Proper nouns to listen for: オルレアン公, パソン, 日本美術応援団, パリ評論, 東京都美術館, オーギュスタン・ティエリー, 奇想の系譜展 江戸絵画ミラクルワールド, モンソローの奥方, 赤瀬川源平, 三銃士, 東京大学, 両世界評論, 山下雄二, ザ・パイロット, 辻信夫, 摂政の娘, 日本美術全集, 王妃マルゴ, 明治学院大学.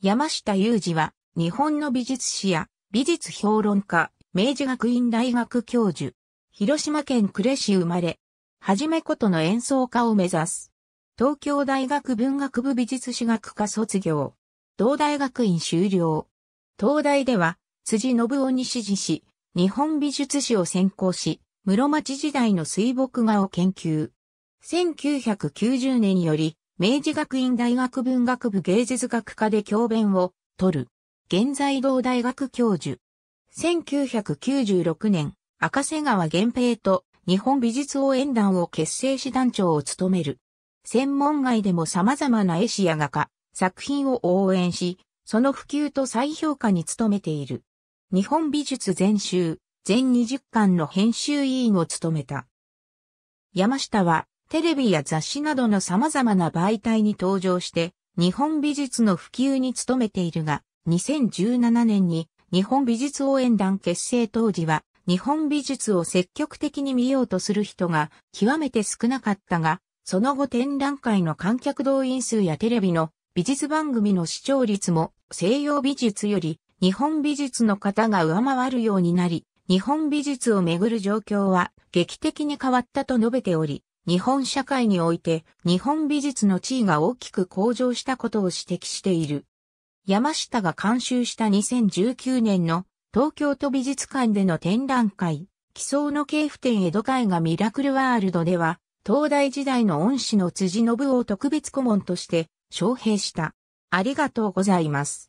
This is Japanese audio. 山下雄二は、日本の美術史や美術評論家、明治学院大学教授、広島県呉市生まれ、はじめことの演奏家を目指す。東京大学文学部美術史学科卒業。同大学院修了。東大では、辻信夫に師事し、日本美術史を専攻し、室町時代の水墨画を研究。1990年より、明治学院大学文学部芸術学科で教鞭を取る。現在同大学教授。1996年、赤瀬川源平と日本美術応援団を結成し団長を務める。専門外でも様々な絵師や画家、作品を応援し、その普及と再評価に努めている。日本美術全集、全20巻の編集委員を務めた。山下は、テレビや雑誌などの様々な媒体に登場して、日本美術の普及に努めているが、2017年に日本美術応援団結成当時は、日本美術を積極的に見ようとする人が極めて少なかったが、その後展覧会の観客動員数やテレビの美術番組の視聴率も西洋美術より日本美術の方が上回るようになり、日本美術をめぐる状況は劇的に変わったと述べており、日本社会において日本美術の地位が大きく向上したことを指摘している。山下が監修した2019年の東京都美術館での展覧会、奇想の系譜展江戸絵画ミラクルワールドでは、東大時代の恩師の辻信夫を特別顧問として招聘した。ありがとうございます。